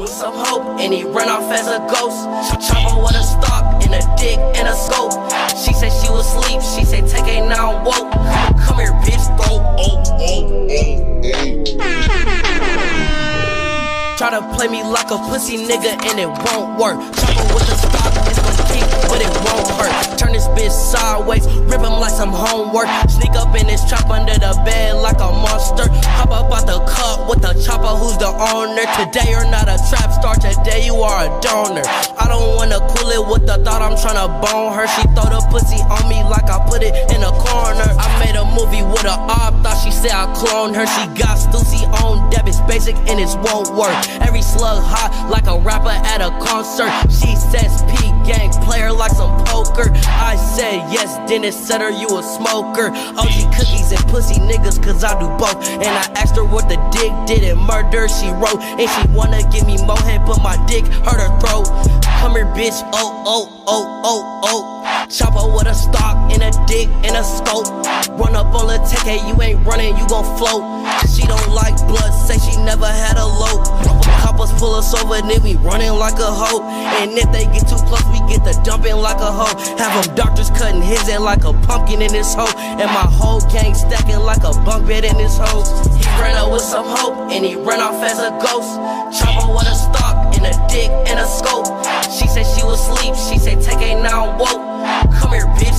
with some hope, and he run off as a ghost. Chopper with a stock and a dick and a scope. She said she was asleep, she said Tay-K now I'm woke. Come here bitch, throw Try to play me like a pussy nigga and it won't work. Chopper with a stock, it's gonna kick but it won't hurt. Turn this bitch sideways, rip him like some homework. Sneak up in this trap under the bed like a monster. Hop up out the cup with a chopper, who's the owner? Today you're not a trap star, today you are a donor. I don't wanna cool it with the thought I'm tryna bone her. She throw the pussy on me like I put it in a corner. I made a movie with a op, thought she said I cloned her. She got Stussy on debit, it's basic and it won't work. Every slug hot like a rapper at a concert. She says P gang player like some poker. I said yes, then it said her you a smoker. OG cookies and pussy niggas cause I do both. And I asked her what the dick did and murder she wrote. And she wanna give me more head but my dick hurt her throat. Come here bitch, Chopper with a stock and a dick and a scope. Run up on the Tay-K, you ain't running, you gon' float. She don't like blood, say she never had a lope. Coppers pull us over, then we running like a hoe. And if they get too close, we get the dumping like a hoe. Have them doctors cutting his head like a pumpkin in this hoe. And my whole gang stacking like a bunk bed in this hoe. He ran up with some hope, and he ran off as a ghost. Chopper with a stock and a dick and a scope. She said she was asleep, she said Tay-K now I'm woke. Come here, bitch.